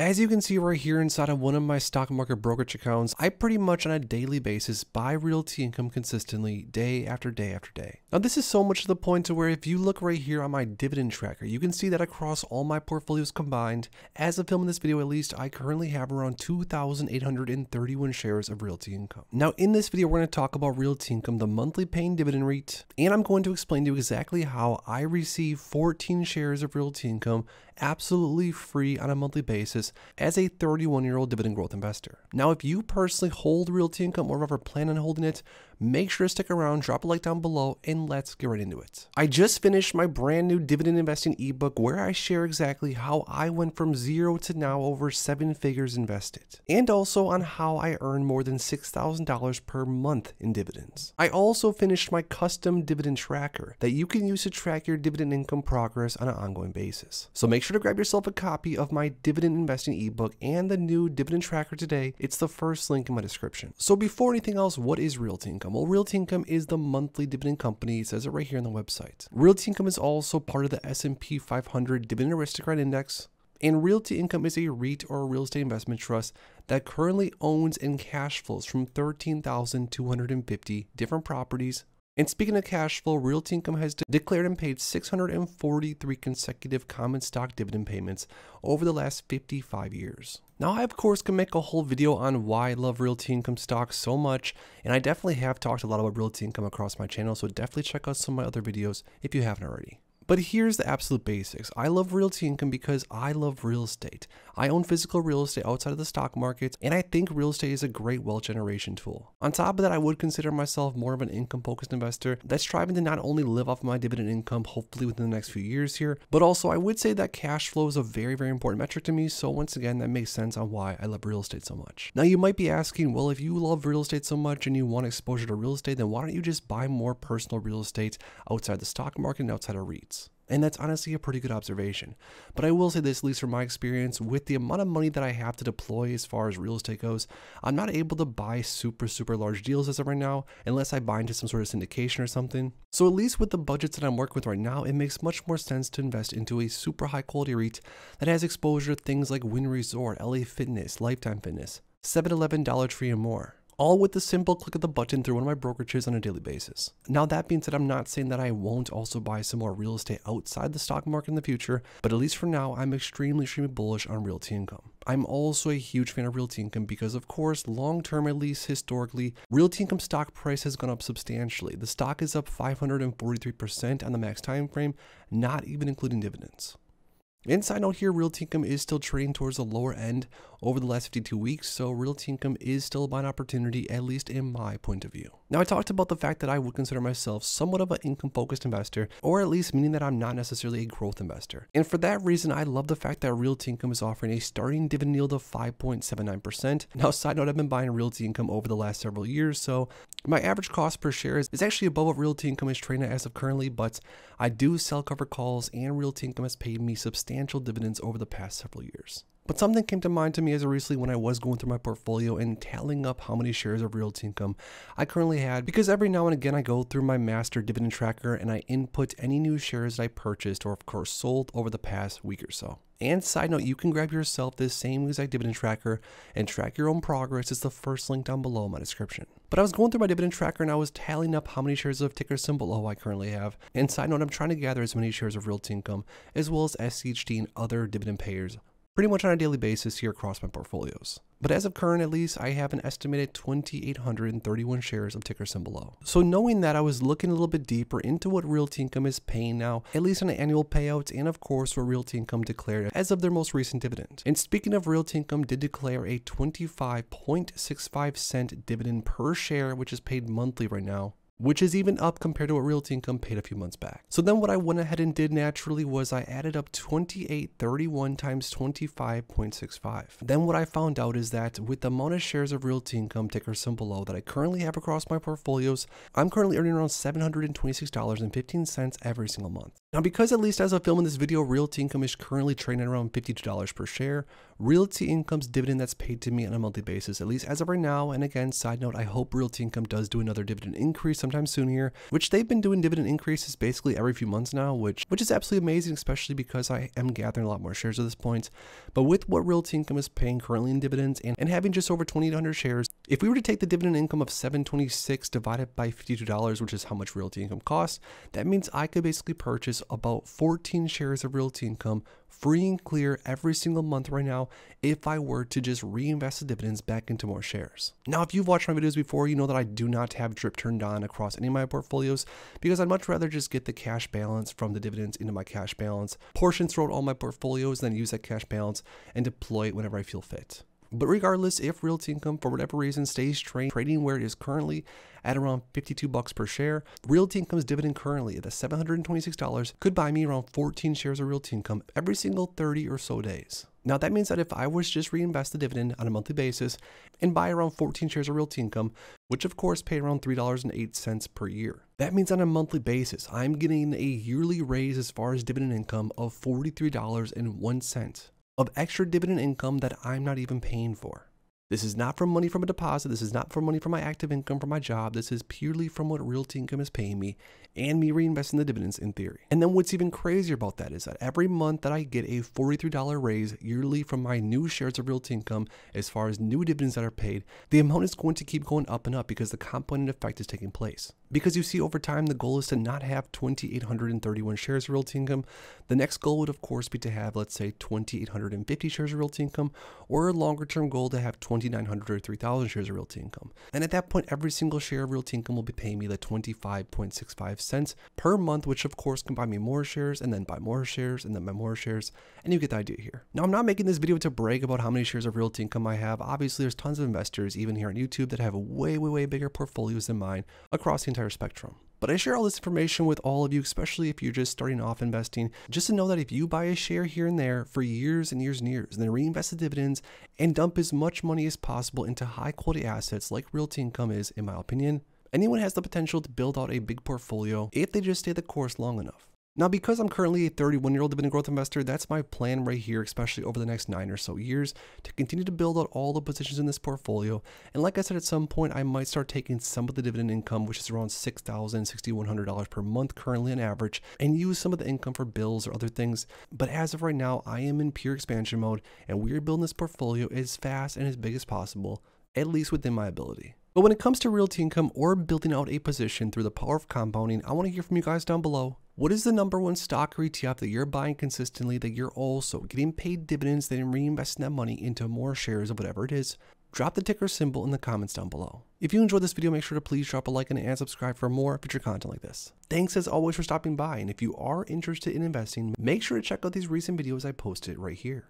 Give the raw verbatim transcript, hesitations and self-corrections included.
As you can see right here inside of one of my stock market brokerage accounts, I pretty much on a daily basis buy Realty Income consistently day after day after day. Now this is so much to the point to where if you look right here on my dividend tracker, you can see that across all my portfolios combined, as of filming this video at least, I currently have around two thousand eight hundred thirty-one shares of Realty Income. Now in this video, we're going to talk about Realty Income, the monthly paying dividend REIT, and I'm going to explain to you exactly how I receive fourteen shares of Realty Income absolutely free on a monthly basis as a thirty-one year old dividend growth investor. Now, if you personally hold Realty Income or ever plan on holding it, make sure to stick around, drop a like down below, and let's get right into it. I just finished my brand new dividend investing ebook where I share exactly how I went from zero to now over seven figures invested, and also on how I earn more than six thousand dollars per month in dividends. I also finished my custom dividend tracker that you can use to track your dividend income progress on an ongoing basis. So make sure to grab yourself a copy of my dividend investing ebook and the new dividend tracker today. It's the first link in my description. So before anything else, what is Realty Income? Well, Realty Income is the monthly dividend company. It says it right here on the website. Realty Income is also part of the S and P five hundred Dividend Aristocrat Index. And Realty Income is a REIT, or a real estate investment trust, that currently owns and cash flows from thirteen thousand two hundred fifty different properties. And speaking of cash flow, Realty Income has de declared and paid six hundred forty-three consecutive common stock dividend payments over the last fifty-five years. Now, I of course can make a whole video on why I love Realty Income stocks so much, and I definitely have talked a lot about Realty Income across my channel, so definitely check out some of my other videos if you haven't already. But here's the absolute basics. I love Realty Income because I love real estate. I own physical real estate outside of the stock market, and I think real estate is a great wealth generation tool. On top of that, I would consider myself more of an income-focused investor that's striving to not only live off my dividend income, hopefully within the next few years here, but also I would say that cash flow is a very, very important metric to me. So once again, that makes sense on why I love real estate so much. Now you might be asking, well, if you love real estate so much and you want exposure to real estate, then why don't you just buy more personal real estate outside the stock market and outside of REITs? And that's honestly a pretty good observation. But I will say this, at least from my experience, with the amount of money that I have to deploy as far as real estate goes, I'm not able to buy super, super large deals as of right now, unless I buy into some sort of syndication or something. So at least with the budgets that I'm working with right now, it makes much more sense to invest into a super high quality REIT that has exposure to things like Wynn Resort, L A Fitness, Lifetime Fitness, seven eleven, Dollar Tree, and more. All with the simple click of the button through one of my brokerages on a daily basis. Now that being said, I'm not saying that I won't also buy some more real estate outside the stock market in the future, but at least for now, I'm extremely, extremely bullish on Realty Income. I'm also a huge fan of Realty Income because, of course, long-term, at least historically, Realty Income stock price has gone up substantially. The stock is up five hundred forty-three percent on the max time frame, not even including dividends. Inside note here, Realty Income is still trading towards the lower end over the last fifty-two weeks, so Realty Income is still a buying opportunity, at least in my point of view. Now, I talked about the fact that I would consider myself somewhat of an income-focused investor, or at least meaning that I'm not necessarily a growth investor. And for that reason, I love the fact that Realty Income is offering a starting dividend yield of five point seven nine percent. Now, side note, I've been buying Realty Income over the last several years, so my average cost per share is, is actually above what Realty Income is trading at as of currently, but I do sell cover calls, and Realty Income has paid me substantially substantial dividends over the past several years. But something came to mind to me as recently when I was going through my portfolio and tallying up how many shares of Realty Income I currently had, because every now and again I go through my master dividend tracker and I input any new shares that I purchased or of course sold over the past week or so. And side note, you can grab yourself this same exact dividend tracker and track your own progress. It's the first link down below in my description. But I was going through my dividend tracker and I was tallying up how many shares of ticker symbol O I currently have. And side note, I'm trying to gather as many shares of Realty Income as well as S C H D and other dividend payers pretty much on a daily basis here across my portfolios. But as of current at least, I have an estimated two thousand eight hundred thirty-one shares of ticker symbol O. So knowing that, I was looking a little bit deeper into what Realty Income is paying now, at least on an annual payouts, and of course what Realty Income declared as of their most recent dividend. And speaking of, Realty Income did declare a twenty-five point six five cent dividend per share, which is paid monthly right now, which is even up compared to what Realty Income paid a few months back. So then what I went ahead and did naturally was I added up twenty-eight thirty-one times twenty-five point six five. Then what I found out is that with the amount of shares of Realty Income ticker symbol O that I currently have across my portfolios, I'm currently earning around seven hundred twenty-six dollars and fifteen cents every single month. Now, because at least as of filming this video, Realty Income is currently trading at around fifty-two dollars per share, Realty Income's dividend that's paid to me on a monthly basis, at least as of right now. And again, side note, I hope Realty Income does do another dividend increase sometime soon here, which they've been doing dividend increases basically every few months now, which which is absolutely amazing, especially because I am gathering a lot more shares at this point. But with what Realty Income is paying currently in dividends and, and having just over twenty-eight hundred shares, if we were to take the dividend income of seven twenty-six divided by fifty-two dollars, which is how much Realty Income costs, that means I could basically purchase about fourteen shares of Realty Income free and clear every single month right now if I were to just reinvest the dividends back into more shares. Now, if you've watched my videos before, you know that I do not have drip turned on across any of my portfolios because I'd much rather just get the cash balance from the dividends into my cash balance, portion throughout all my portfolios, then use that cash balance and deploy it whenever I feel fit. But regardless, if Realty Income, for whatever reason, stays tra trading where it is currently at around fifty-two bucks per share, Realty Income's dividend currently at the seven hundred twenty-six dollars could buy me around fourteen shares of Realty Income every single thirty or so days. Now, that means that if I was just reinvest the dividend on a monthly basis and buy around fourteen shares of Realty Income, which of course pay around three dollars and eight cents per year, that means on a monthly basis, I'm getting a yearly raise as far as dividend income of forty-three dollars and one cent. Of extra dividend income that I'm not even paying for. This is not from money from a deposit. This is not from money from my active income from my job. This is purely from what Realty Income is paying me and me reinvesting the dividends in theory. And then what's even crazier about that is that every month that I get a forty-three dollar raise yearly from my new shares of Realty Income, as far as new dividends that are paid, the amount is going to keep going up and up because the compounding effect is taking place. Because you see, over time, the goal is to not have two thousand eight hundred thirty-one shares of Realty Income. The next goal would, of course, be to have, let's say, two thousand eight hundred fifty shares of Realty Income, or a longer-term goal to have two thousand nine hundred or three thousand shares of Realty Income. And at that point, every single share of Realty Income will be paying me the twenty-five point six five cents per month, which, of course, can buy me more shares, and then buy more shares, and then buy more shares, and you get the idea here. Now, I'm not making this video to brag about how many shares of Realty Income I have. Obviously, there's tons of investors, even here on YouTube, that have way, way, way bigger portfolios than mine across the entire spectrum. But I share all this information with all of you, especially if you're just starting off investing, just to know that if you buy a share here and there for years and years and years, and then reinvest the dividends and dump as much money as possible into high quality assets like Realty Income is, in my opinion, anyone has the potential to build out a big portfolio if they just stay the course long enough. Now, because I'm currently a thirty-one-year-old dividend growth investor, that's my plan right here, especially over the next nine or so years, to continue to build out all the positions in this portfolio. And like I said, at some point, I might start taking some of the dividend income, which is around six thousand, six thousand one hundred dollars per month currently on average, and use some of the income for bills or other things. But as of right now, I am in pure expansion mode, and we are building this portfolio as fast and as big as possible, at least within my ability. But when it comes to Realty Income or building out a position through the power of compounding, I want to hear from you guys down below. What is the number one stock or E T F that you're buying consistently that you're also getting paid dividends, then reinvesting that money into more shares of whatever it is? Drop the ticker symbol in the comments down below. If you enjoyed this video, make sure to please drop a like and, and subscribe for more future content like this. Thanks as always for stopping by, and if you are interested in investing, make sure to check out these recent videos I posted right here.